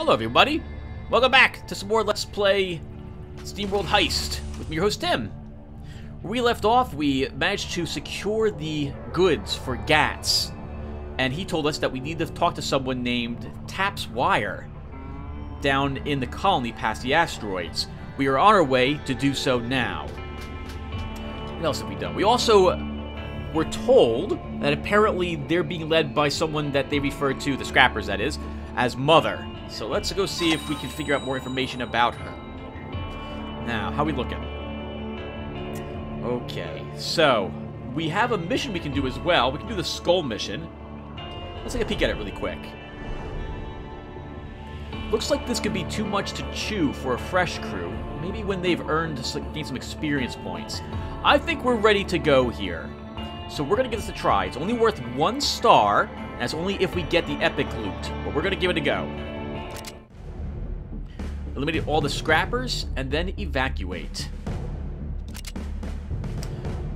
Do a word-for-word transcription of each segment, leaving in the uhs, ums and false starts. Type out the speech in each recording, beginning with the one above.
Hello everybody, welcome back to some more Let's Play SteamWorld Heist with me, your host Tim. Where we left off, we managed to secure the goods for Gats, and he told us that we need to talk to someone named Taps Wire down in the colony past the asteroids. We are on our way to do so now. What else have we done? We also were told that apparently they're being led by someone that they refer to, the Scrappers that is, as Mother. So let's go see if we can figure out more information about her. Now, how are we looking? Okay, so we have a mission we can do as well. We can do the Skull mission. Let's take a peek at it really quick. Looks like this could be too much to chew for a fresh crew. Maybe when they've earned, gained some experience points. I think we're ready to go here. So we're going to give this a try. It's only worth one star. That's only if we get the epic loot, but we're going to give it a go. Eliminate all the scrappers, and then evacuate.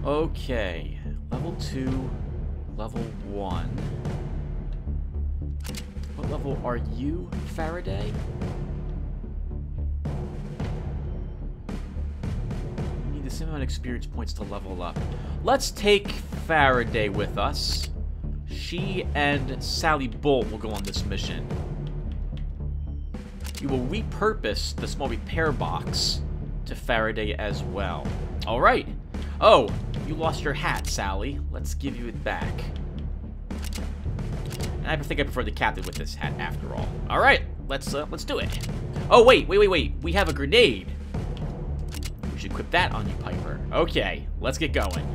Okay. Level two, level one. What level are you, Faraday? We need the same amount of experience points to level up. Let's take Faraday with us. She and Sally Bull will go on this mission. You will repurpose the small repair box to Faraday as well. Alright. Oh, you lost your hat, Sally. Let's give you it back. And I think I prefer the captain with this hat after all. Alright, let's uh, let's do it. Oh, wait, wait, wait, wait. We have a grenade. We should equip that on you, Piper. Okay, let's get going.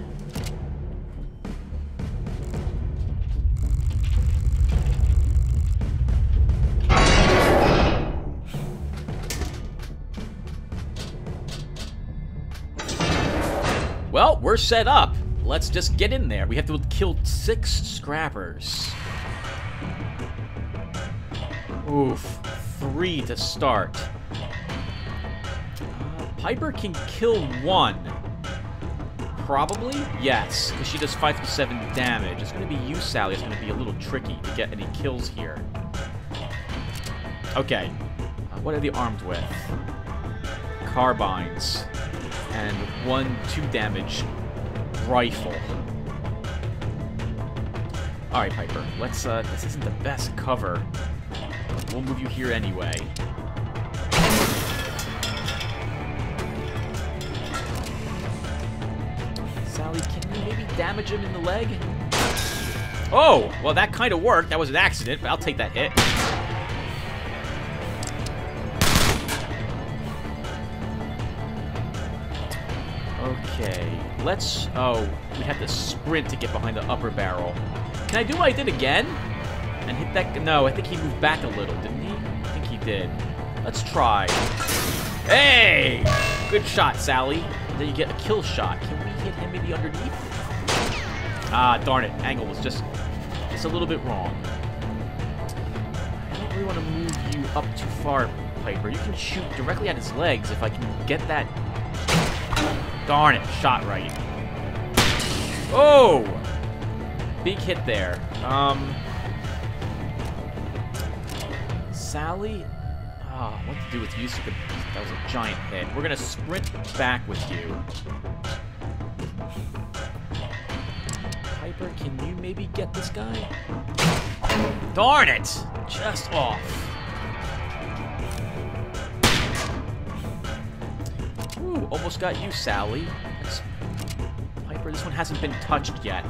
Well, we're set up. Let's just get in there. We have to kill six scrappers. Oof. Three to start. Uh, Piper can kill one. Probably? Yes, because she does five to seven damage. It's going to be you, Sally. It's going to be a little tricky to get any kills here. Okay. Uh, what are they armed with? Carbines. And one two damage rifle. All right, Piper. Let's. Uh, this isn't the best cover. But we'll move you here anyway. Sally, can you maybe damage him in the leg? Oh, well, that kind of worked. That was an accident, but I'll take that hit. Okay, let's... Oh, we have to sprint to get behind the upper barrel. Can I do what I did again? And hit that... No, I think he moved back a little, didn't he? I think he did. Let's try. Hey! Good shot, Sally. Then you get a kill shot. Can we hit him maybe underneath? Ah, darn it. Angle was just... It's a little bit wrong. I don't really want to move you up too far, Piper. You can shoot directly at his legs if I can get that... Darn it, shot right. Oh! Big hit there. Um, Sally? Oh, what to do with you? That was a giant hit. We're going to sprint back with you. Piper, can you maybe get this guy? Darn it! Just off. Ooh, almost got you, Sally. That's... Piper, this one hasn't been touched yet.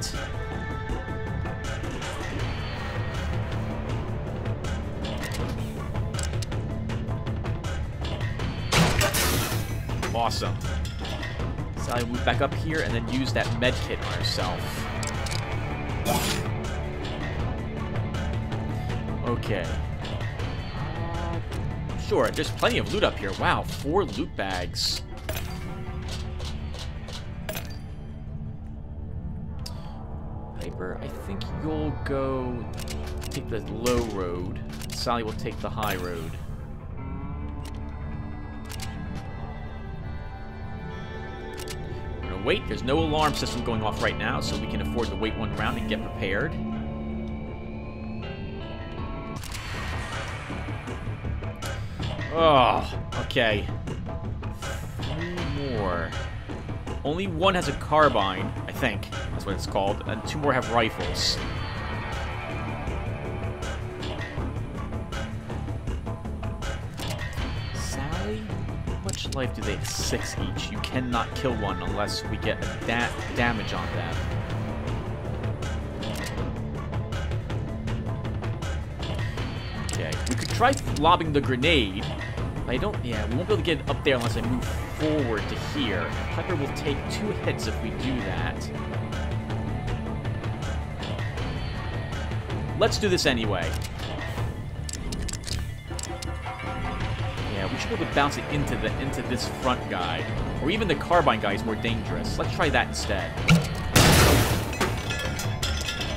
Awesome. Sally, move back up here and then use that med kit on herself. Okay. Uh, sure, there's plenty of loot up here. Wow, four loot bags. I think you'll go take the low road. Sally will take the high road. We're gonna wait. There's no alarm system going off right now, so we can afford to wait one round and get prepared. Oh, okay. Three more. Only one has a carbine, I think. That's what it's called. And two more have rifles. Sally? How much life do they have? Six each. You cannot kill one unless we get a da damage on them. Okay. We could try lobbing the grenade. I don't... Yeah, we won't be able to get up there unless I move forward to here. Piper will take two hits if we do that. Let's do this anyway. Yeah, we should be able to bounce it into, the, into this front guy. Or even the carbine guy is more dangerous. Let's try that instead.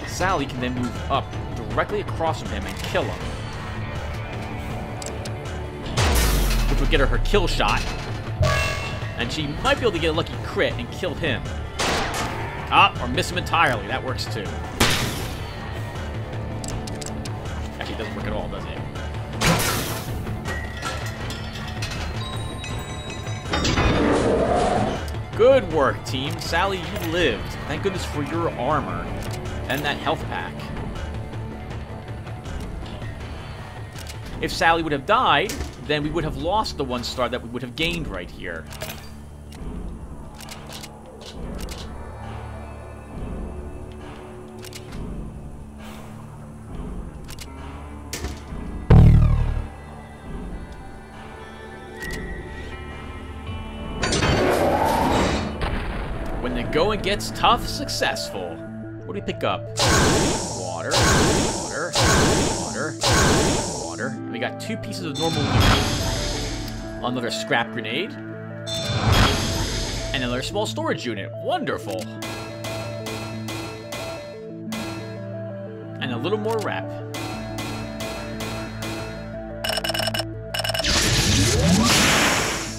Sally can then move up directly across from him and kill him. Would get her her kill shot, and she might be able to get a lucky crit and kill him. Ah, or miss him entirely. That works too. Actually, it doesn't work at all, does it? Good work, team. Sally, you lived. Thank goodness for your armor and that health pack. If Sally would have died, then we would have lost the one star that we would have gained right here. When the going gets tough, successful. What do we pick up? Water, water, water, water. And we got two pieces of normal loot. Another scrap grenade. And another small storage unit. Wonderful. And a little more wrap.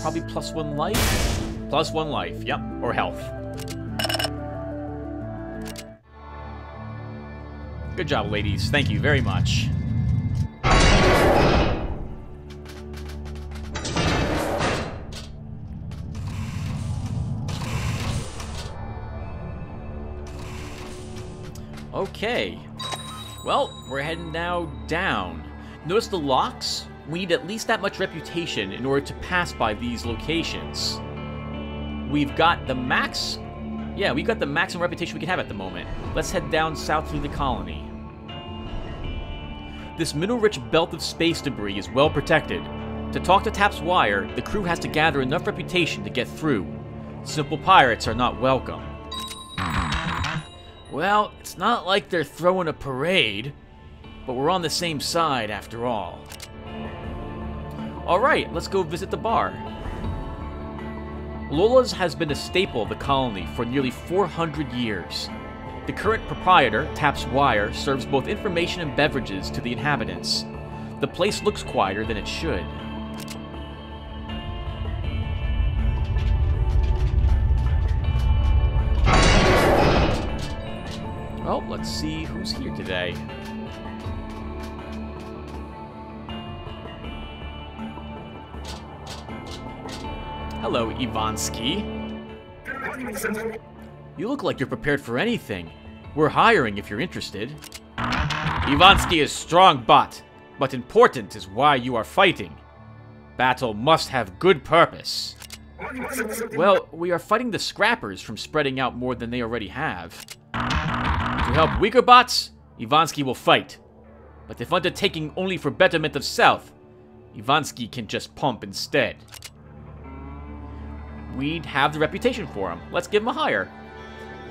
Probably plus one life. Plus one life, yep. Or health. Good job, ladies. Thank you very much. Okay, well, we're heading now down. Notice the locks? We need at least that much reputation in order to pass by these locations. We've got the max... Yeah, we've got the maximum reputation we can have at the moment. Let's head down south through the colony. This mineral-rich belt of space debris is well protected. To talk to Taps Wire, the crew has to gather enough reputation to get through. Simple pirates are not welcome. Well, it's not like they're throwing a parade, but we're on the same side after all. Alright, let's go visit the bar. Lola's has been a staple of the colony for nearly four hundred years. The current proprietor, Taps Wire, serves both information and beverages to the inhabitants. The place looks quieter than it should. Well, let's see who's here today. Hello, Ivansky. You look like you're prepared for anything. We're hiring if you're interested. Ivansky is strong, but, but important is why you are fighting. Battle must have good purpose. Well, we are fighting the scrappers from spreading out more than they already have. To help weaker bots, Ivansky will fight. But if undertaking only for betterment of self, Ivansky can just pump instead. We'd have the reputation for him. Let's give him a hire.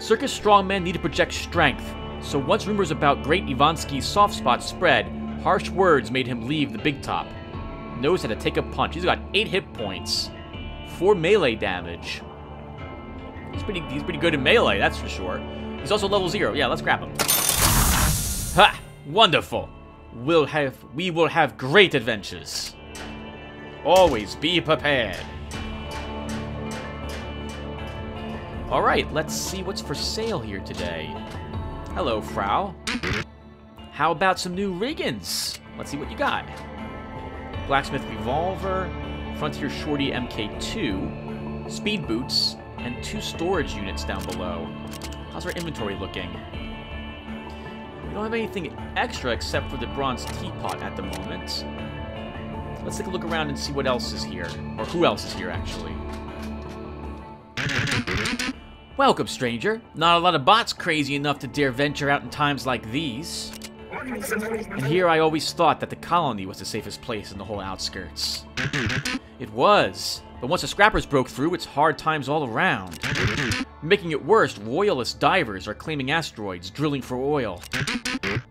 Circus strongmen need to project strength, so once rumors about great Ivansky's soft spots spread, harsh words made him leave the big top. Knows how to take a punch. He's got eight hit points, four melee damage. He's pretty, he's pretty good in melee, that's for sure. He's also level zero. Yeah, let's grab him. Ha! Wonderful. We'll have we will have great adventures. Always be prepared. All right, let's see what's for sale here today. Hello, Frau. How about some new riggins? Let's see what you got. Blacksmith Revolver, Frontier Shorty M K two, Speed Boots, and two storage units down below. How's our inventory looking? We don't have anything extra except for the bronze teapot at the moment. Let's take a look around and see what else is here. Or who else is here, actually. Welcome, stranger. Not a lot of bots crazy enough to dare venture out in times like these. And here I always thought that the colony was the safest place in the whole outskirts. It was. But once the scrappers broke through, it's hard times all around. Making it worse, royalist divers are claiming asteroids, drilling for oil.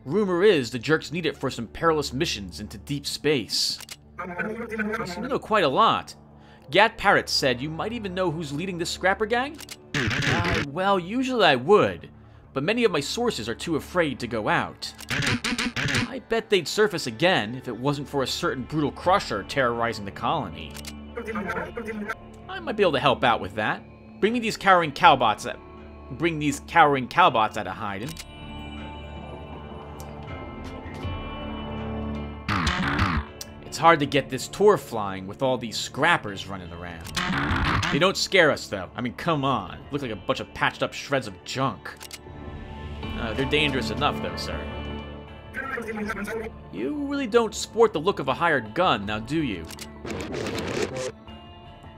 Rumor is the jerks need it for some perilous missions into deep space. You seem to know quite a lot. Gat Parrot said you might even know who's leading this scrapper gang? Uh, well, usually I would, but many of my sources are too afraid to go out. I bet they'd surface again if it wasn't for a certain brutal crusher terrorizing the colony. I might be able to help out with that. Bring me these cowering cowbots at, bring these cowering cowbots out of hiding. It's hard to get this tour flying with all these scrappers running around. They don't scare us, though. I mean, come on. Look like a bunch of patched up shreds of junk. Uh, they're dangerous enough, though, sir. You really don't sport the look of a hired gun, now do you?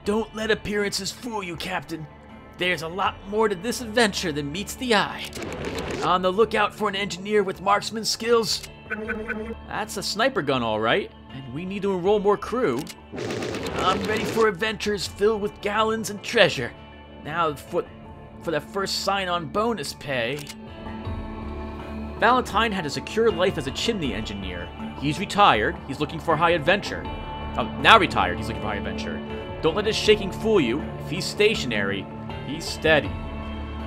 Don't let appearances fool you, Captain. There's a lot more to this adventure than meets the eye. On the lookout for an engineer with marksman skills? That's a sniper gun, all right. And we need to enroll more crew. I'm ready for adventures filled with gallons and treasure. Now for, for the first sign-on bonus pay. Valentine had a secure life as a chimney engineer. He's retired. He's looking for high adventure. Oh, now retired. He's looking for high adventure. Don't let his shaking fool you. If he's stationary, he's steady.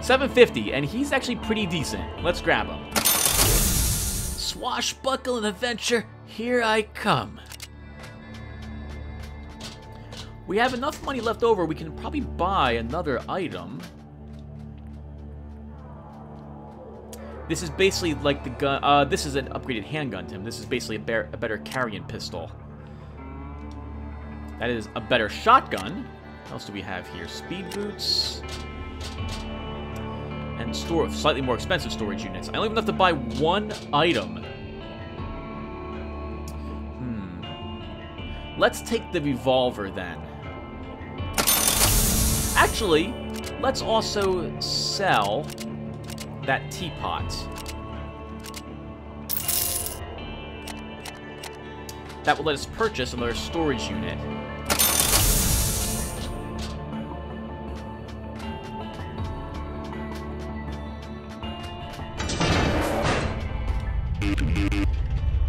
seven fifty, and he's actually pretty decent. Let's grab him. Swashbuckle and adventure. Here I come. We have enough money left over, we can probably buy another item. This is basically like the gun, uh, this is an upgraded handgun, Tim. This is basically a, bear, a better carrying pistol. That is a better shotgun. What else do we have here? Speed boots. And store, slightly more expensive storage units. I only have enough to buy one item. Let's take the revolver, then. Actually, let's also sell that teapot. That will let us purchase another storage unit.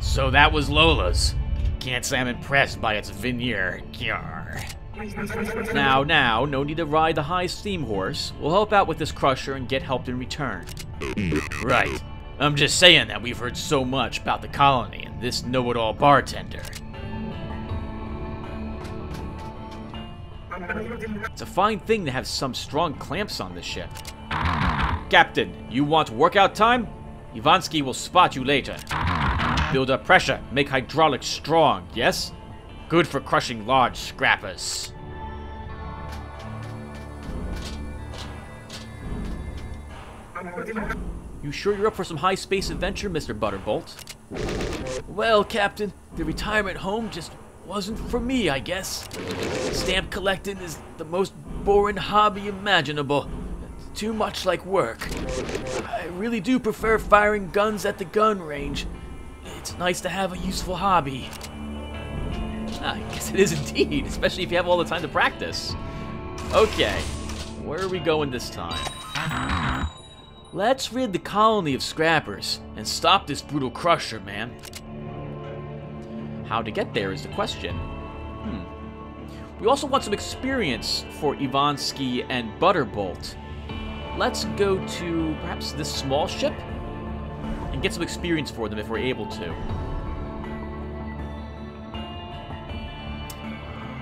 So that was Lola's. Can't say I'm impressed by its veneer. Yarr. Now, now, no need to ride the high steam horse. We'll help out with this crusher and get help in return. Right. I'm just saying that we've heard so much about the colony and this know-it-all bartender. It's a fine thing to have some strong clamps on this ship. Captain, you want workout time? Ivansky will spot you later. Build up pressure, make hydraulics strong, yes? Good for crushing large scrappers. You sure you're up for some high space adventure, Mister Butterbolt? Well, Captain, the retirement home just wasn't for me, I guess. Stamp collecting is the most boring hobby imaginable. It's too much like work. I really do prefer firing guns at the gun range. It's nice to have a useful hobby. Ah, I guess it is indeed, especially if you have all the time to practice. Okay, where are we going this time? Let's rid the colony of scrappers and stop this brutal crusher, man. How to get there is the question. Hmm. We also want some experience for Ivansky and Butterbolt. Let's go to perhaps this small ship? And get some experience for them if we're able to.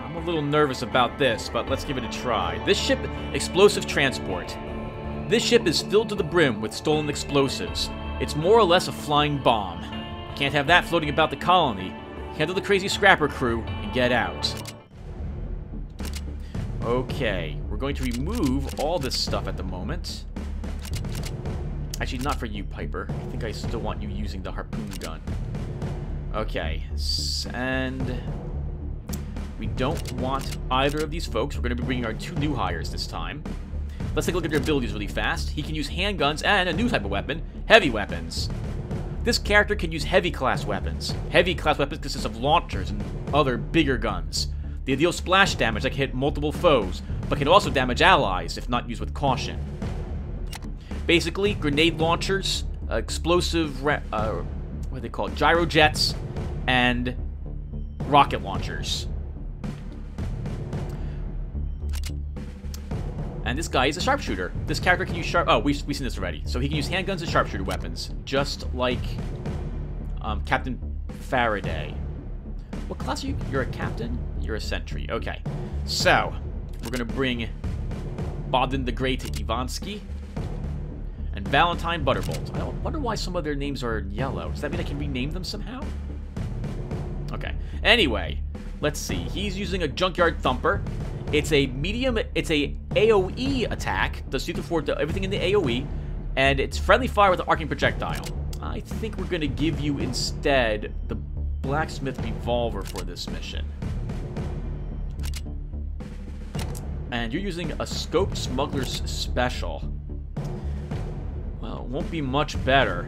I'm a little nervous about this, but let's give it a try. This ship, explosive transport. This ship is filled to the brim with stolen explosives. It's more or less a flying bomb. Can't have that floating about the colony. Handle the crazy scrapper crew get out. Okay, we're going to remove all this stuff at the moment. Actually, not for you, Piper. I think I still want you using the harpoon gun. Okay, and we don't want either of these folks. We're going to be bringing our two new hires this time. Let's take a look at their abilities really fast. He can use handguns and a new type of weapon, heavy weapons. This character can use heavy class weapons. Heavy class weapons consist of launchers and other bigger guns. They deal splash damage that can hit multiple foes, but can also damage allies if not used with caution. Basically, grenade launchers, uh, explosive, ra uh, what are they called? Gyro jets, and rocket launchers. And this guy is a sharpshooter. This character can use sharp... Oh, we've, we've seen this already. So he can use handguns and sharpshooter weapons, just like um, Captain Faraday. What class are you? You're a captain? You're a sentry. Okay. So, we're going to bring Baden the Great to Ivansky and Valentine Butterbolt. I wonder why some of their names are yellow. Does that mean I can rename them somehow? Okay. Anyway, let's see. He's using a Junkyard Thumper. It's a medium, it's a AoE attack, does two to four to everything in the AoE, and it's friendly fire with an arcing projectile. I think we're going to give you instead the Blacksmith Revolver for this mission. And you're using a Scoped Smuggler's Special. Well, it won't be much better,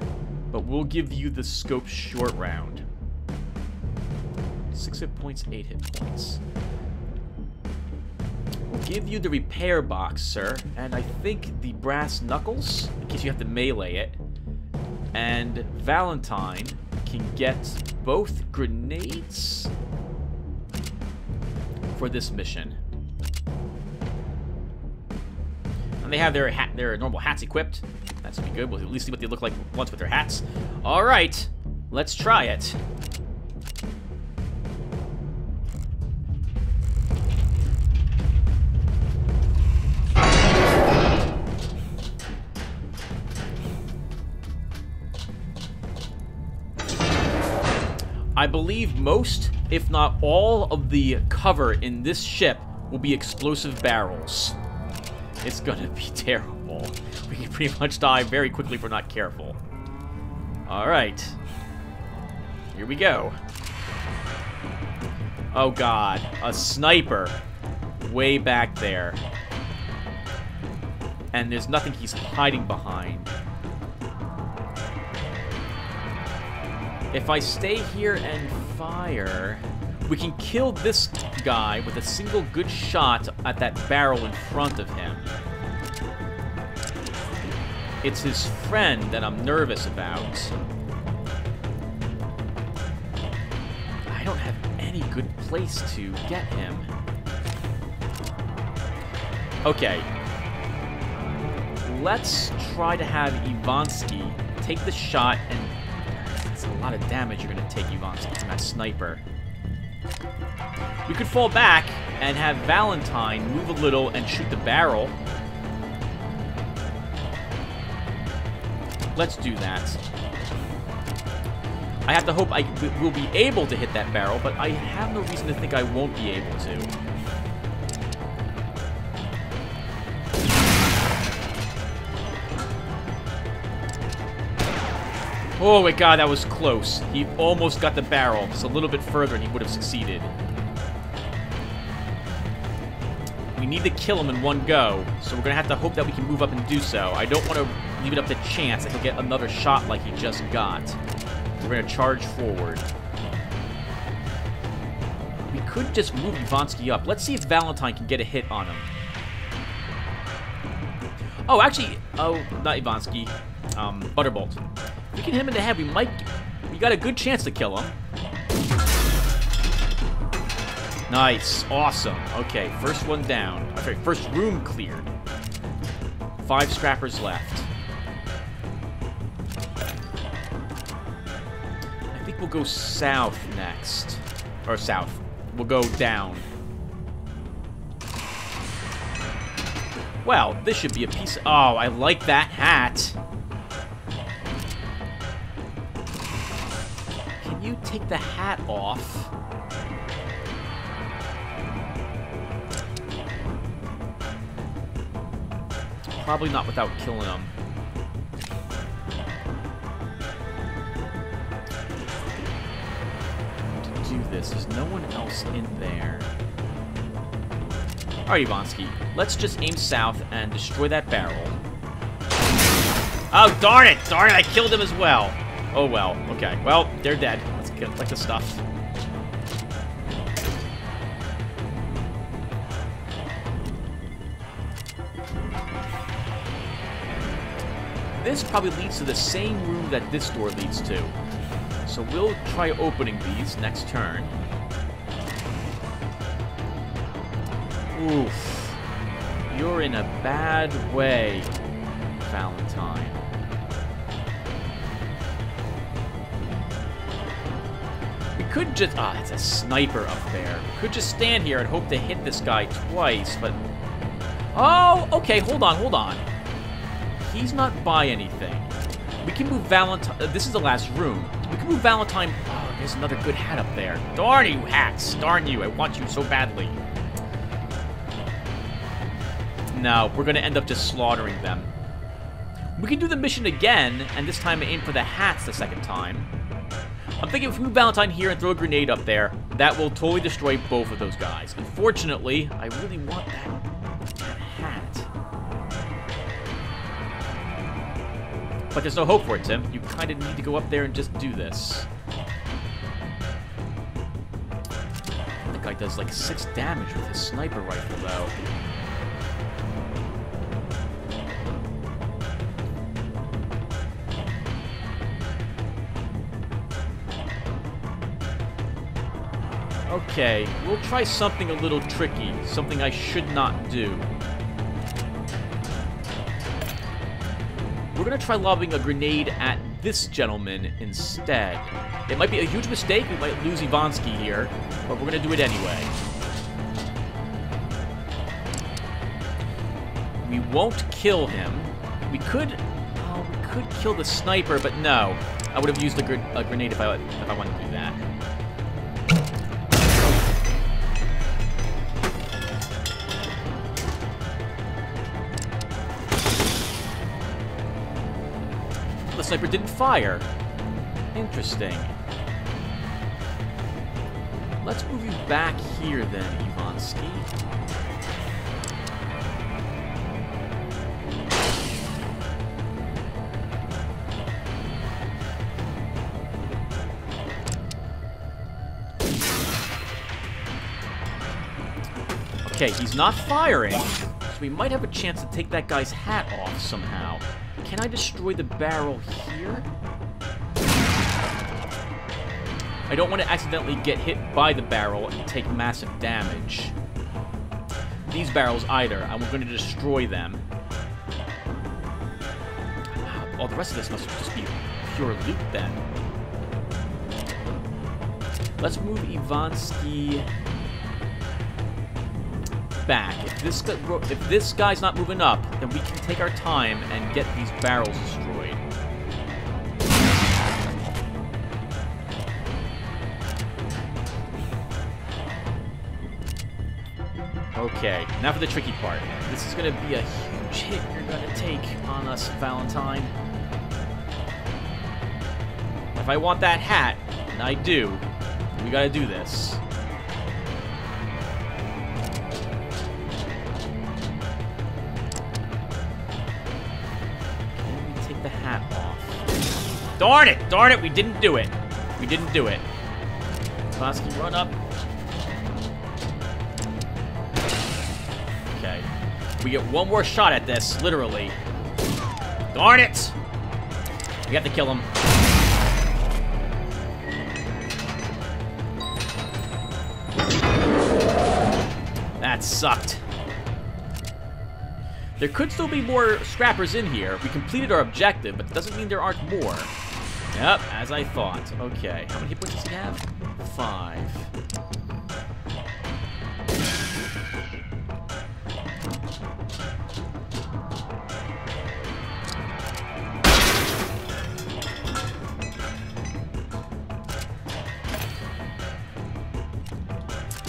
but we'll give you the Scope Short Round. Six hit points, eight hit points. Give you the repair box, sir, and I think the brass knuckles, in case you have to melee it. And Valentine can get both grenades for this mission. And they have their hat, their normal hats equipped. That's gonna be good. We'll at least see what they look like once with their hats. All right, let's try it. I believe most, if not all, of the cover in this ship will be explosive barrels. It's gonna be terrible. We can pretty much die very quickly if we're not careful. Alright. Here we go. Oh god, a sniper way back there. And there's nothing he's hiding behind. If I stay here and fire, we can kill this guy with a single good shot at that barrel in front of him. It's his friend that I'm nervous about. I don't have any good place to get him. Okay. Let's try to have Ivansky take the shot and... a lot of damage you're going to take, Ivansky, from that sniper. We could fall back and have Valentine move a little and shoot the barrel. Let's do that. I have to hope I will be able to hit that barrel, but I have no reason to think I won't be able to. Oh my god, that was close. He almost got the barrel. Just a little bit further and he would have succeeded. We need to kill him in one go, so we're going to have to hope that we can move up and do so. I don't want to leave it up to chance that he'll get another shot like he just got. We're going to charge forward. We could just move Ivansky up. Let's see if Valentine can get a hit on him. Oh, actually... Oh, not Ivansky. Um, Butterbolt. We can hit him in the head. We might... We got a good chance to kill him. Nice. Awesome. Okay, first one down. Okay, first room cleared. Five scrappers left. I think we'll go south next. Or south. We'll go down. Well, this should be a piece... Oh, I like that hat. Take the hat off. probably not without killing him. To do this, there's no one else in there. Alright, Ivansky, let's just aim south and destroy that barrel. Oh, darn it! Darn it, I killed him as well! Oh, well. Okay. Well, they're dead. Let's get like the stuff. This probably leads to the same room that this door leads to. So we'll try opening these next turn. Oof. You're in a bad way, Valentine. We could just... Ah, that's a sniper up there. We could just stand here and hope to hit this guy twice, but... Oh, okay, hold on, hold on. He's not by anything. We can move Valentine... Uh, this is the last room. We can move Valentine... Oh, there's another good hat up there. Darn you, hats! Darn you, I want you so badly. No, we're going to end up just slaughtering them. We can do the mission again, and this time aim for the hats the second time. I'm thinking if we move Valentine here and throw a grenade up there, that will totally destroy both of those guys. Unfortunately, I really want that, that hat. But there's no hope for it, Tim. You kind of need to go up there and just do this. That guy does like six damage with his sniper rifle, though. Okay, we'll try something a little tricky. Something I should not do. We're gonna try lobbing a grenade at this gentleman instead. It might be a huge mistake. We might lose Ivansky here, but we're gonna do it anyway. We won't kill him. We could... Oh, we could kill the sniper, but no. I would have used a, gr a grenade if I, if I wanted to do that. Sniper didn't fire. Interesting. Let's move you back here then, Ivansky. Okay, he's not firing, so we might have a chance to take that guy's hat off somehow. Can I destroy the barrel here? I don't want to accidentally get hit by the barrel and take massive damage. These barrels either. I'm going to destroy them. All the rest of this must just be pure loot then. Let's move Ivansky back. If this, if this guy's not moving up, then we can take our time and get these barrels destroyed. Okay, now for the tricky part. This is going to be a huge hit you're going to take on us, Valentine. If I want that hat, and I do, we got to do this. Darn it! Darn it! We didn't do it. We didn't do it. Ivansky, run up. Okay. We get one more shot at this, literally. Darn it! We have to kill him. That sucked. There could still be more scrappers in here. We completed our objective, but it doesn't mean there aren't more. Yep, as I thought. Okay, how many hit points does he have? Five.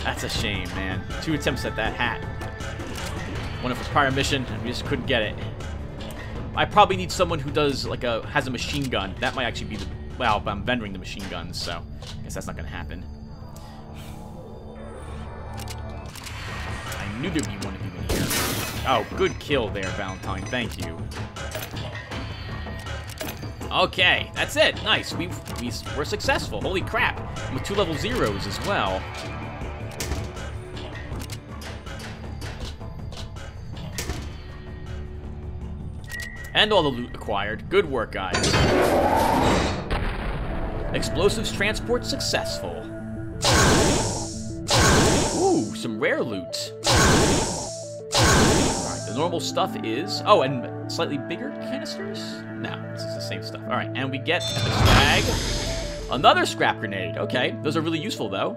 That's a shame, man. Two attempts at that hat. One of his prior mission, and we just couldn't get it. I probably need someone who does, like, a has a machine gun. That might actually be the... Well, I'm vendoring the machine guns, so I guess that's not gonna happen. I knew there'd be one of you in here. Oh, good kill there, Valentine. Thank you. Okay, that's it. Nice. We we were successful. Holy crap! I'm with two level zeros as well. And all the loot acquired. Good work, guys. Explosives transport successful. Ooh, some rare loot. Alright, the normal stuff is... Oh, and slightly bigger canisters? No, this is the same stuff. Alright, and we get the swag. Another scrap grenade. Okay, those are really useful, though.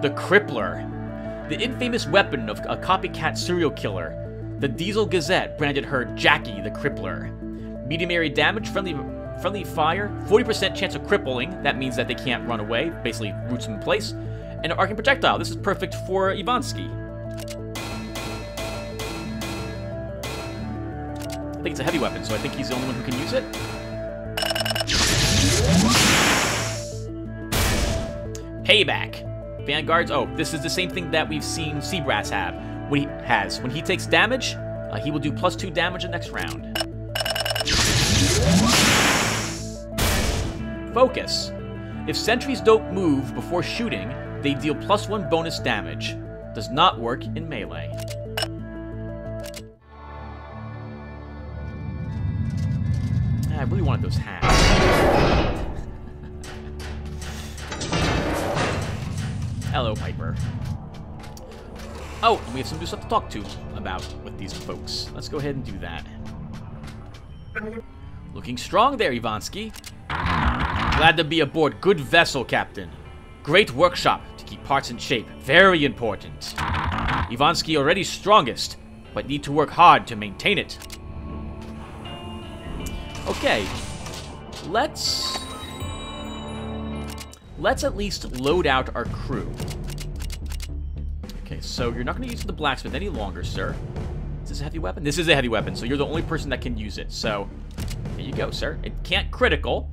The Crippler. The infamous weapon of a copycat serial killer. The Diesel Gazette branded her Jackie the Crippler. Medium area damage, friendly friendly fire, forty percent chance of crippling. That means that they can't run away. Basically roots them in place. And an arcing projectile. This is perfect for Ivansky. I think it's a heavy weapon, so I think he's the only one who can use it. Payback. Vanguards. Oh, this is the same thing that we've seen Seabrass have. When he has. When he takes damage, uh, he will do plus two damage the next round. Focus. If sentries don't move before shooting, they deal plus one bonus damage. Does not work in melee. I really wanted those hats. Hello, Piper. Oh, and we have some new stuff to talk to about with these folks. Let's go ahead and do that. Looking strong there, Ivansky. Glad to be aboard. Good vessel, Captain. Great workshop to keep parts in shape. Very important. Ivansky already strongest, but need to work hard to maintain it. Okay. Let's... Let's at least load out our crew. Okay, so you're not going to use the blacksmith any longer, sir. Is this a heavy weapon? This is a heavy weapon, so you're the only person that can use it. So, there you go, sir. It can't critical,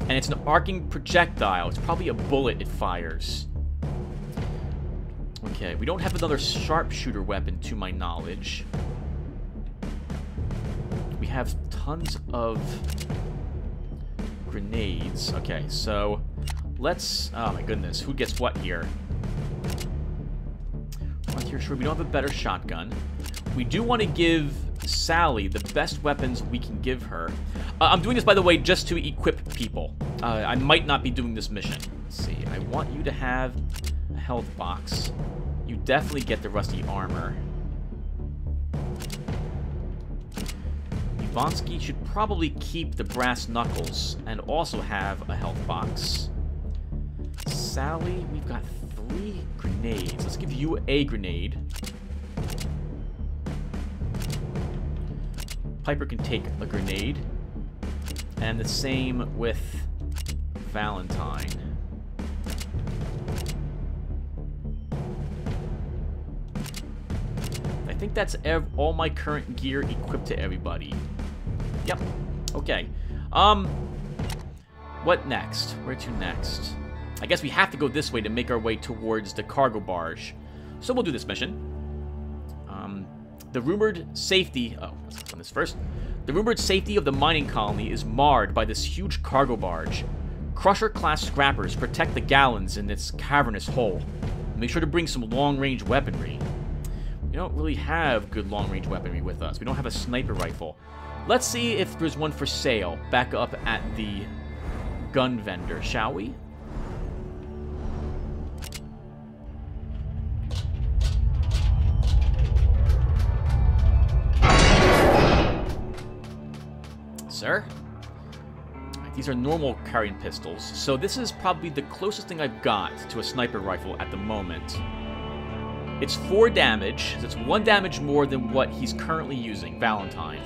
and it's an arcing projectile. It's probably a bullet it fires. Okay, we don't have another sharpshooter weapon, to my knowledge. We have tons of grenades. Okay, so let's... Oh, my goodness. Who gets what here? Here, sure, we don't have a better shotgun. We do want to give Sally the best weapons we can give her. Uh, I'm doing this, by the way, just to equip people. Uh, I might not be doing this mission. Let's see. I want you to have a health box. You definitely get the rusty armor. Ivansky should probably keep the brass knuckles and also have a health box. Sally, we've got three grenades. Let's give you a grenade. Piper can take a grenade. And the same with Valentine. I think that's ev all my current gear equipped to everybody. Yep. Okay. Um, what next? Where to next? I guess we have to go this way to make our way towards the cargo barge. So we'll do this mission. Um, the rumored safety... Oh, let's click on this first. The rumored safety of the mining colony is marred by this huge cargo barge. Crusher-class scrappers protect the gallons in its cavernous hole. Make sure to bring some long-range weaponry. We don't really have good long-range weaponry with us. We don't have a sniper rifle. Let's see if there's one for sale back up at the gun vendor, shall we? Sir. These are normal carrying pistols, so this is probably the closest thing I've got to a sniper rifle at the moment. It's four damage, so it's one damage more than what he's currently using, Valentine.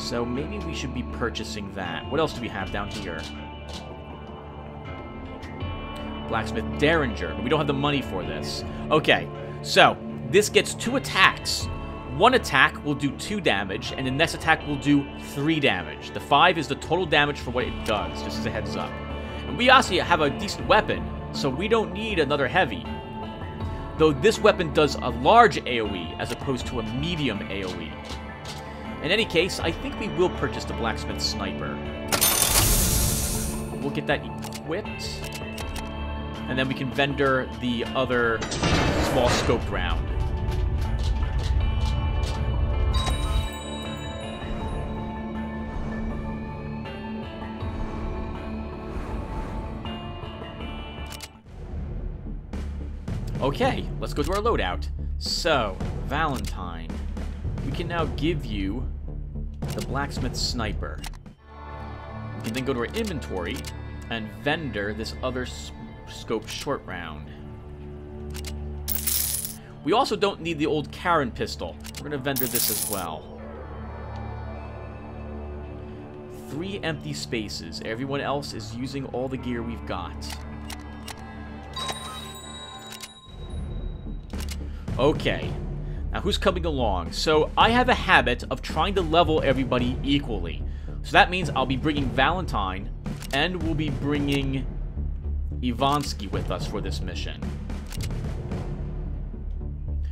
So maybe we should be purchasing that. What else do we have down here? Blacksmith Derringer, but we don't have the money for this. Okay, so this gets two attacks. One attack will do two damage, and the next attack will do three damage. The five is the total damage for what it does, just as a heads up. And we actually have a decent weapon, so we don't need another heavy. Though this weapon does a large AoE, as opposed to a medium AoE. In any case, I think we will purchase the Blacksmith Sniper. We'll get that equipped. And then we can vendor the other small scope round. Okay, let's go to our loadout. So, Valentine, we can now give you the Blacksmith Sniper. We can then go to our inventory and vendor this other scope short round. We also don't need the old Karen pistol. We're going to vendor this as well. Three empty spaces. Everyone else is using all the gear we've got. Okay, now who's coming along? So I have a habit of trying to level everybody equally. So that means I'll be bringing Valentine, and we'll be bringing Ivansky with us for this mission.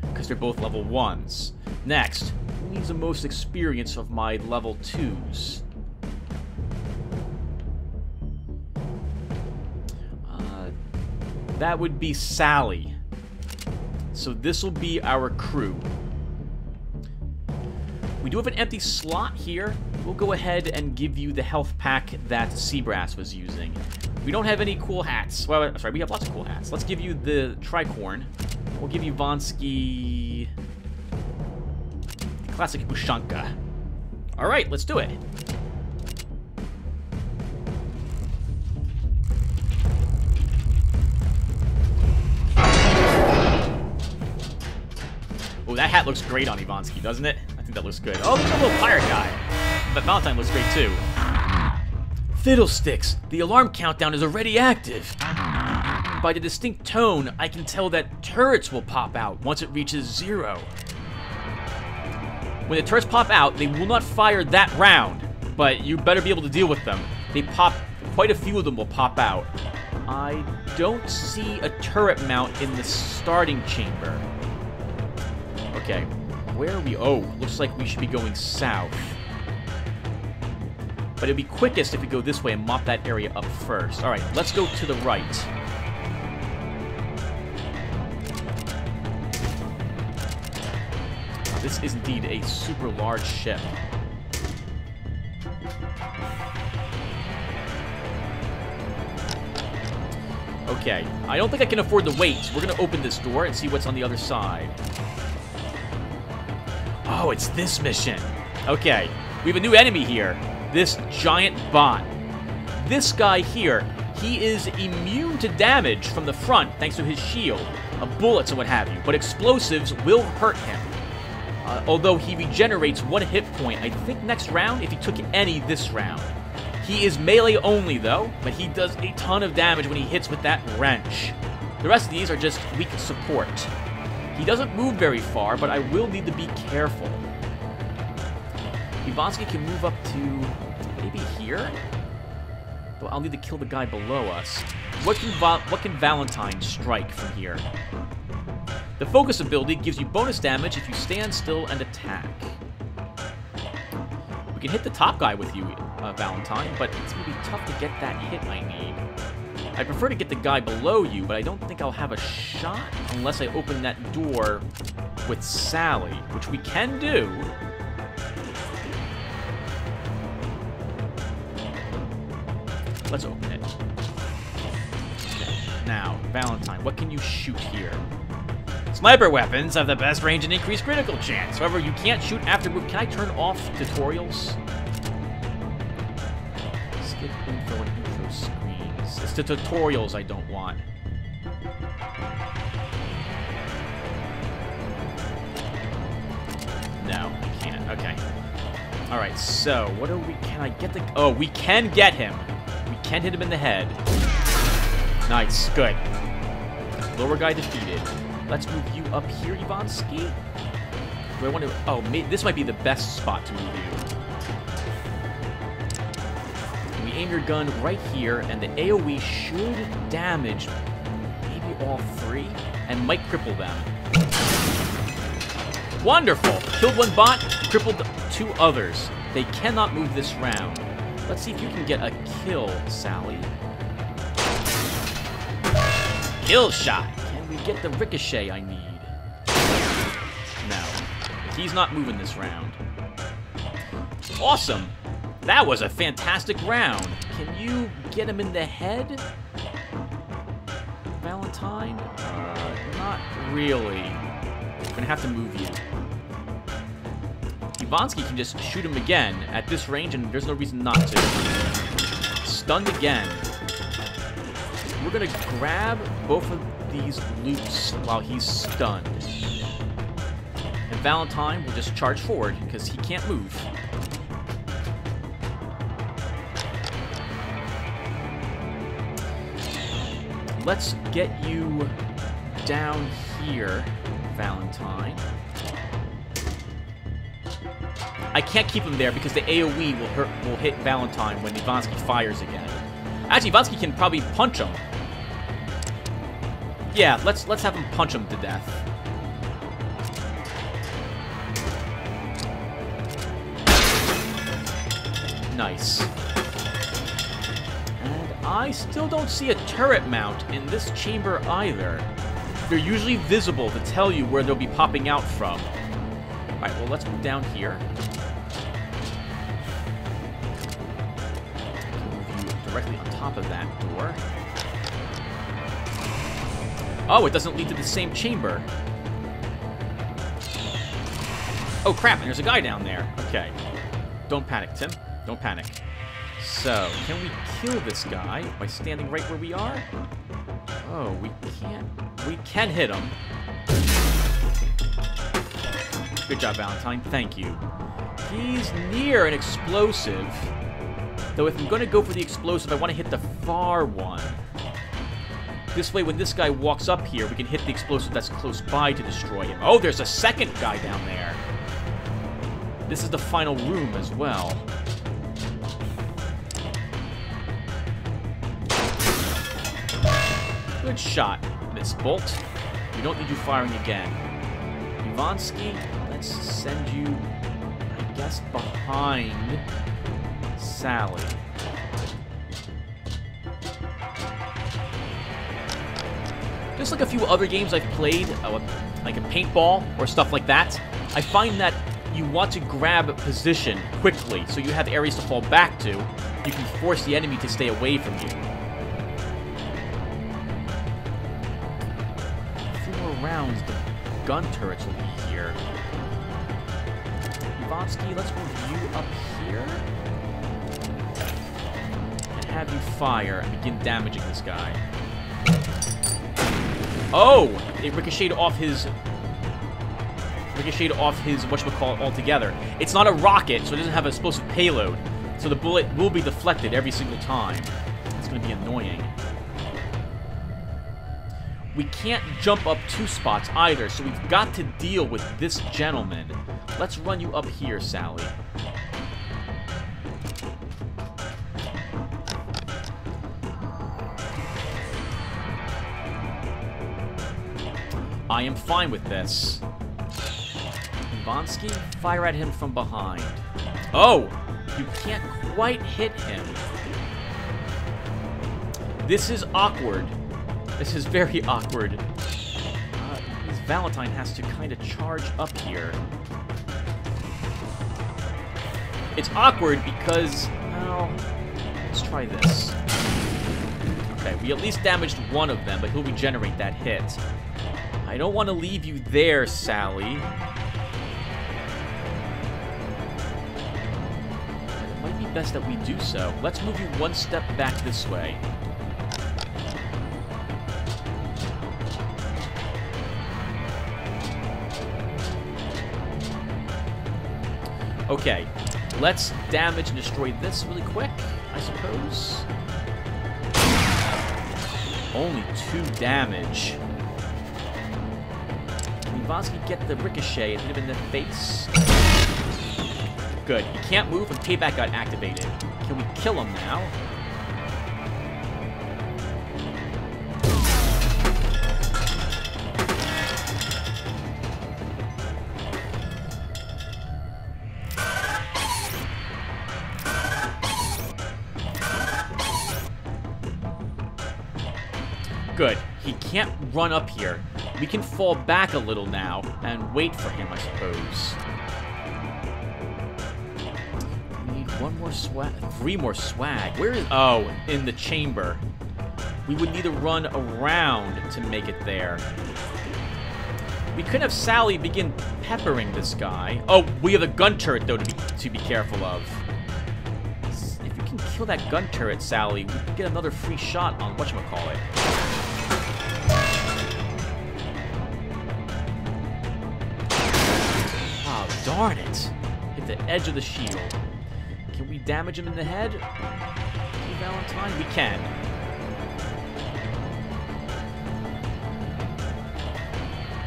Because they're both level ones. Next, who needs the most experience of my level twos? Uh, that would be Sally. So this will be our crew. We do have an empty slot here. We'll go ahead and give you the health pack that Seabrass was using. We don't have any cool hats. Well, sorry, we have lots of cool hats. Let's give you the Tricorn. We'll give you Ivansky... classic Bushanka. All right, let's do it. Oh, that hat looks great on Ivansky, doesn't it? I think that looks good. Oh, look at the little pirate guy. But Valentine looks great, too. Fiddlesticks! The alarm countdown is already active. By the distinct tone, I can tell that turrets will pop out once it reaches zero. When the turrets pop out, they will not fire that round, but you better be able to deal with them. They pop... quite a few of them will pop out. I don't see a turret mount in the starting chamber. Okay, where are we? Oh, looks like we should be going south. But it'd be quickest if we go this way and mop that area up first. All right, let's go to the right. This is indeed a super large ship. Okay, I don't think I can afford the wait. We're going to open this door and see what's on the other side. Oh, it's this mission. Okay, we have a new enemy here. This giant bot. This guy here, he is immune to damage from the front thanks to his shield, uh, bullets and what have you, but explosives will hurt him. Uh, although he regenerates one hit point, I think next round, if he took any this round. He is melee only though, but he does a ton of damage when he hits with that wrench. The rest of these are just weak support. He doesn't move very far, but I will need to be careful. Ivansky can move up to maybe here? Though I'll need to kill the guy below us. What can, Va what can Valentine strike from here? The Focus ability gives you bonus damage if you stand still and attack. We can hit the top guy with you, uh, Valentine, but it's going to be tough to get that hit I need. I prefer to get the guy below you, but I don't think I'll have a shot unless I open that door with Sally, which we can do. Let's open it. Okay. Now, Valentine, what can you shoot here? Sniper weapons have the best range and increased critical chance. However, you can't shoot after move. Can I turn off tutorials? Skip info and intro screen. It's the tutorials I don't want. No, I can't. Okay. Alright, so, what are we... Can I get the... Oh, we can get him. We can hit him in the head. Nice. Good. Lower guy defeated. Let's move you up here, Ivansky. Do I want to... Oh, may, this might be the best spot to move you. We aim your gun right here, and the A O E should damage maybe all three, and might cripple them. Wonderful! Killed one bot, crippled two others. They cannot move this round. Let's see if you can get a kill, Sally. Kill shot! Can we get the ricochet I need? No. He's not moving this round. Awesome! That was a fantastic round! Can you get him in the head? Valentine? Uh, not really. We're gonna have to move you. Ivansky can just shoot him again at this range, and there's no reason not to. Stunned again. We're gonna grab both of these loops while he's stunned. And Valentine will just charge forward because he can't move. Let's get you down here, Valentine. I can't keep him there because the A O E will hurt, will hit Valentine when Ivansky fires again. Actually, Ivansky can probably punch him. Yeah, let's let's have him punch him to death. Nice. And I still don't see a turret mount in this chamber either. They're usually visible to tell you where they'll be popping out from. All right, well, let's move down here. Directly on top of that door. Oh, it doesn't lead to the same chamber. Oh, crap, and there's a guy down there. Okay. Don't panic, Tim. Don't panic. So, can we kill this guy by standing right where we are? Oh, we can't. We can hit him. Good job, Valentine. Thank you. He's near an explosive. Though if I'm going to go for the explosive, I want to hit the far one. This way, when this guy walks up here, we can hit the explosive that's close by to destroy him. Oh, there's a second guy down there. This is the final room as well. Good shot, Miss Bolt. We don't need you firing again. Ivansky, let's send you, I guess, behind... Sally. Just like a few other games I've played, like a paintball or stuff like that, I find that you want to grab a position quickly so you have areas to fall back to. You can force the enemy to stay away from you. A few more rounds, the gun turrets will be here. Ivansky, let's move you up here. Have you fire and begin damaging this guy. Oh! It ricocheted off his... Ricocheted off his whatchamacallit altogether. It's not a rocket, so it doesn't have an explosive payload. So the bullet will be deflected every single time. It's going to be annoying. We can't jump up two spots either, so we've got to deal with this gentleman. Let's run you up here, Sally. I am fine with this. Ivansky, fire at him from behind. Oh! You can't quite hit him. This is awkward. This is very awkward. Uh, this Valentine has to kind of charge up here. It's awkward because... Well, let's try this. Okay, we at least damaged one of them, but he'll regenerate that hit. I don't want to leave you there, Sally. It might be best that we do so. Let's move you one step back this way. Okay, let's damage and destroy this really quick, I suppose. Only two damage. Ivansky get the ricochet and hit him in the face. Good. He can't move and Payback got activated. Can we kill him now? Good. He can't run up here. We can fall back a little now and wait for him, I suppose. We need one more swag. Three more swag. Where is... Oh, in the chamber. We would need to run around to make it there. We could have Sally begin peppering this guy. Oh, we have a gun turret, though, to be, to be careful of. If we can kill that gun turret, Sally, we can get another free shot on whatchamacallit. Darn it! Hit the edge of the shield. Can we damage him in the head? Hey, Valentine? We can.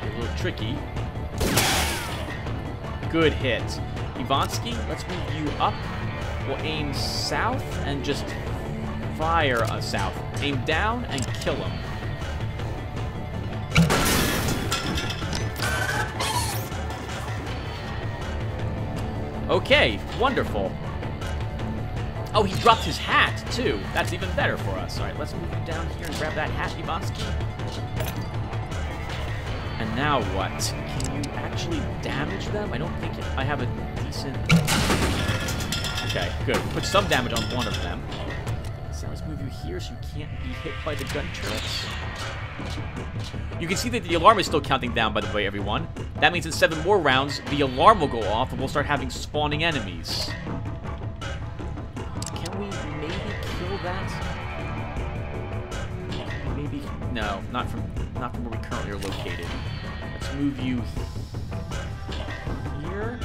A little tricky. Good hit. Ivansky, let's move you up. We'll aim south and just fire uh, south. Aim down and kill him. Okay, wonderful. Oh, he dropped his hat, too. That's even better for us. All right, let's move down here and grab that hat, Ivansky. And now what? Can you actually damage them? I don't think I have a decent... Okay, good. Put some damage on one of them. So let's move you here so you can't be hit by the gun turrets. You can see that the alarm is still counting down, by the way, everyone. That means in seven more rounds, the alarm will go off and we'll start having spawning enemies. Can we maybe kill that? Maybe... No, not from, not from where we currently are located. Let's move you here.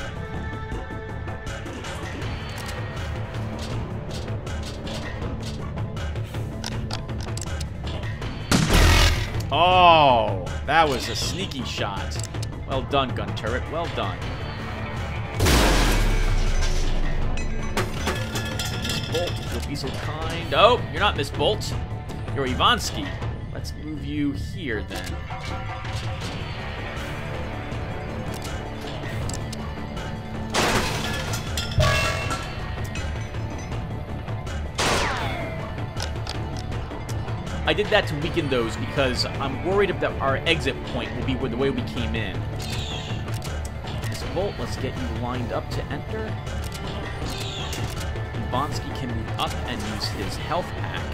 Oh, that was a sneaky shot. Well done, gun turret. Well done. Miss Bolt, if you'll be so kind. Oh, you're not Miss Bolt. You're Ivansky. Let's move you here, then. I did that to weaken those because I'm worried that our exit point will be the way we came in. Miss Bolt, let's get you lined up to enter. Ivansky can move up and use his health pack.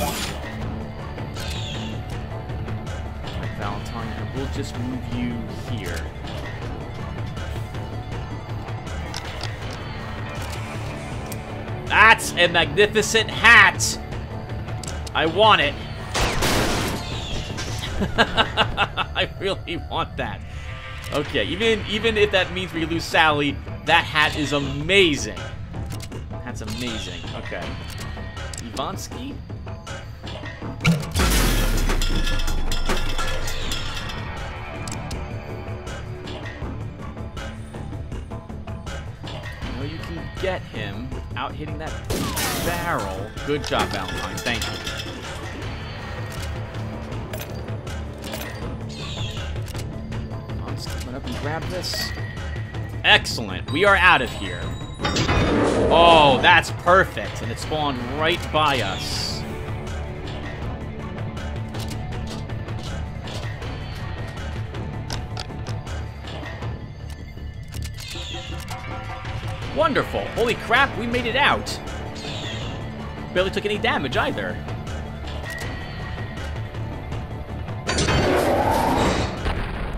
Alright, Valentine, and we'll just move you here. That's a magnificent hat! I want it. I really want that. Okay, even even if that means we lose Sally, that hat is amazing. That's amazing. Okay. Ivansky. I know you can get him without hitting that barrel. Good job, Valentine. Thank you. Up and grab this. Excellent. We are out of here. Oh, that's perfect. And it spawned right by us. Wonderful. Holy crap, we made it out. Barely took any damage either.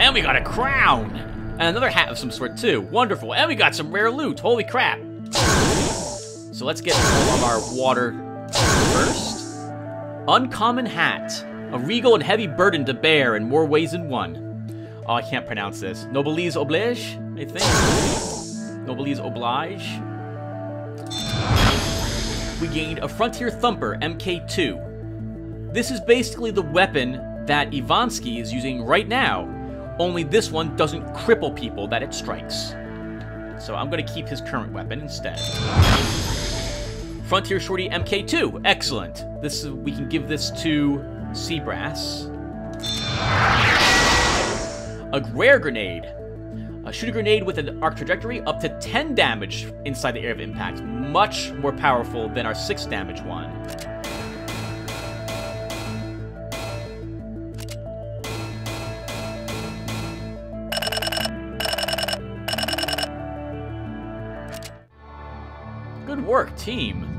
And we got a crown! And another hat of some sort, too. Wonderful. And we got some rare loot. Holy crap. So let's get all of our water first. Uncommon hat. A regal and heavy burden to bear in more ways than one. Oh, I can't pronounce this. Noblesse oblige, I think. Noblesse oblige. We gained a Frontier Thumper M K two. This is basically the weapon that Ivansky is using right now. only this one doesn't cripple people that it strikes. So I'm going to keep his current weapon instead. Frontier Shorty M K two. Excellent. This we can give this to Seabrass. A rare grenade. Uh, shoot a grenade with an arc trajectory up to ten damage inside the area of impact. Much more powerful than our six damage one. Good work, team.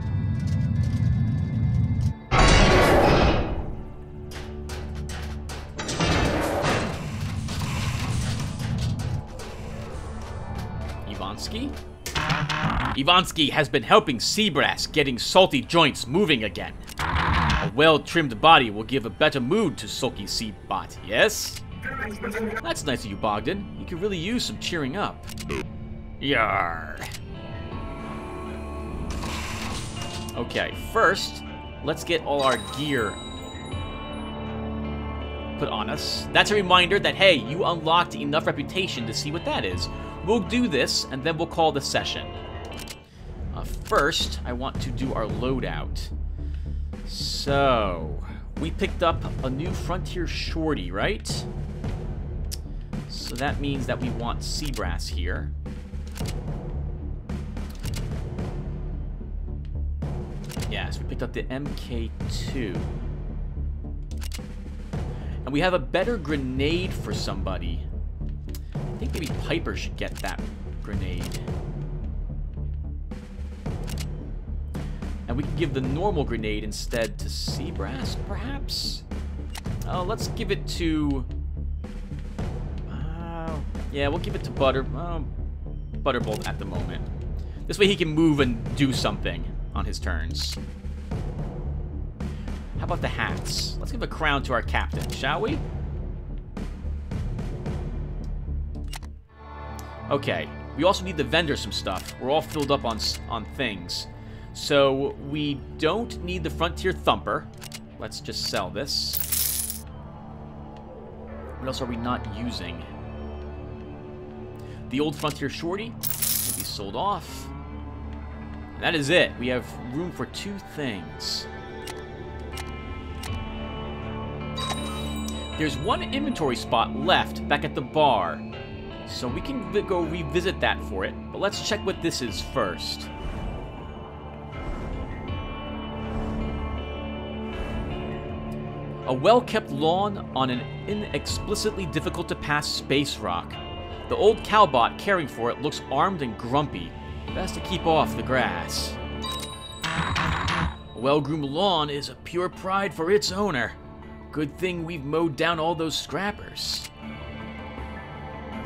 Ivansky? Ivansky has been helping Seabrass getting salty joints moving again. A well-trimmed body will give a better mood to sulky Seabot, yes? That's nice of you, Bogdan. You could really use some cheering up. Yarr. Okay, first, let's get all our gear put on us. That's a reminder that, hey, you unlocked enough reputation to see what that is. We'll do this, and then we'll call the session. Uh, first, I want to do our loadout. So, we picked up a new Frontier Shorty, right? So that means that we want Seabrass here. Yeah, so we picked up the M K two. And we have a better grenade for somebody. I think maybe Piper should get that grenade. And we can give the normal grenade instead to Seabrass, perhaps? Oh, let's give it to... Uh, yeah, we'll give it to Butter... Uh, Butterbolt at the moment. This way he can move and do something on his turns. How about the hats? Let's give a crown to our captain, shall we? Okay, we also need to vendor some stuff. We're all filled up on on things. So we don't need the Frontier Thumper. Let's just sell this. What else are we not using? The old Frontier Shorty can be sold off. And that is it. We have room for two things. There's one inventory spot left back at the bar. So we can go revisit that for it, but let's check what this is first. A well-kept lawn on an inexplicably difficult-to-pass space rock. The old cowbot caring for it looks armed and grumpy. Best to keep off the grass. A well-groomed lawn is a pure pride for its owner. Good thing we've mowed down all those scrappers.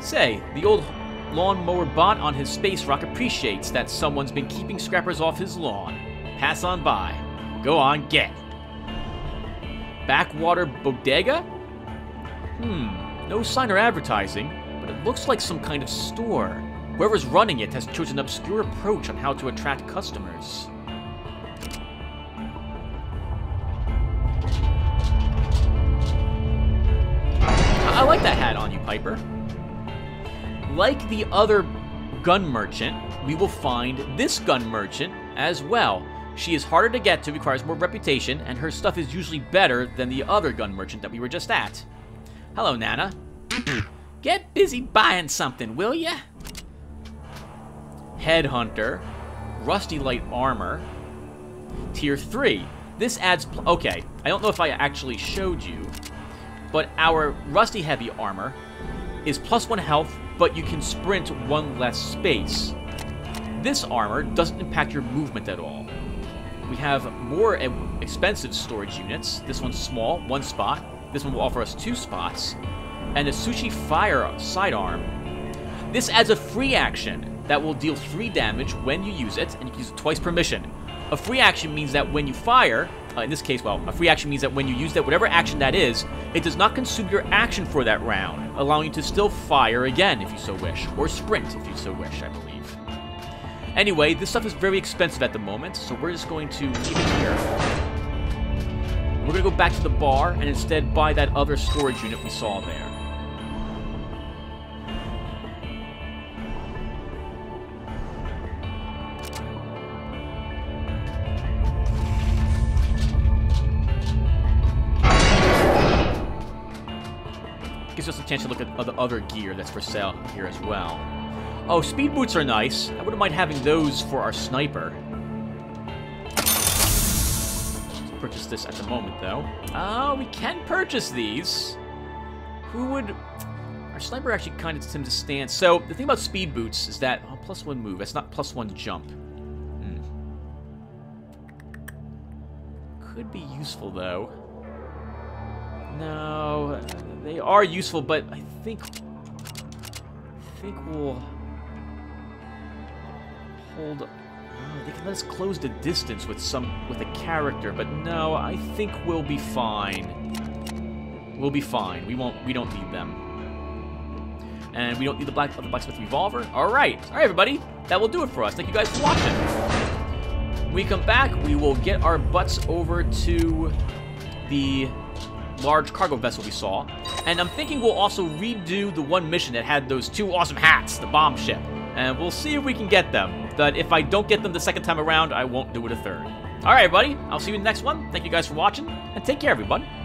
Say, the old lawnmower bot on his space rock appreciates that someone's been keeping scrappers off his lawn. Pass on by. Go on, get. Backwater Bodega? Hmm, no sign or advertising, but it looks like some kind of store. Whoever's running it has chosen an obscure approach on how to attract customers. I, I like that hat on you, Piper. Like the other gun merchant, we will find this gun merchant as well. She is harder to get to, requires more reputation, and her stuff is usually better than the other gun merchant that we were just at. Hello, Nana. Get busy buying something, will ya? Headhunter. Rusty Light Armor. Tier three. This adds... Pl okay, I don't know if I actually showed you, but our Rusty Heavy Armor is plus one health, but you can sprint one less space. This armor doesn't impact your movement at all. We have more expensive storage units. This one's small, one spot. This one will offer us two spots. And a Sushi Fire Sidearm. This adds a free action that will deal three damage when you use it, and you can use it twice per mission. A free action means that when you fire, uh, in this case, well, a free action means that when you use that, whatever action that is, it does not consume your action for that round, allowing you to still fire again if you so wish, or sprint if you so wish, I believe. Anyway, this stuff is very expensive at the moment, so we're just going to leave it here. We're going to go back to the bar and instead buy that other storage unit we saw there. us a chance to look at the other gear that's for sale here as well. Oh, speed boots are nice. I wouldn't mind having those for our sniper. Let's purchase this at the moment, though. Oh, we can purchase these. Who would... Our sniper actually kind of tends to stand. So, the thing about speed boots is that... Oh, plus one move. That's not plus one jump. Hmm. Could be useful, though. No, they are useful, but I think... I think we'll hold. Oh, they can let us close the distance with some with a character, but no, I think we'll be fine. We'll be fine. We won't. We don't need them, and we don't need the black the blacksmith revolver. All right, all right, everybody. That will do it for us. Thank you guys for watching. When we come back, we will get our butts over to the large cargo vessel we saw, and I'm thinking we'll also redo the one mission that had those two awesome hats, the bomb ship, and we'll see if we can get them, but if I don't get them the second time around, I won't do it a third. Alright, everybody, I'll see you in the next one. Thank you guys for watching, and take care, everyone.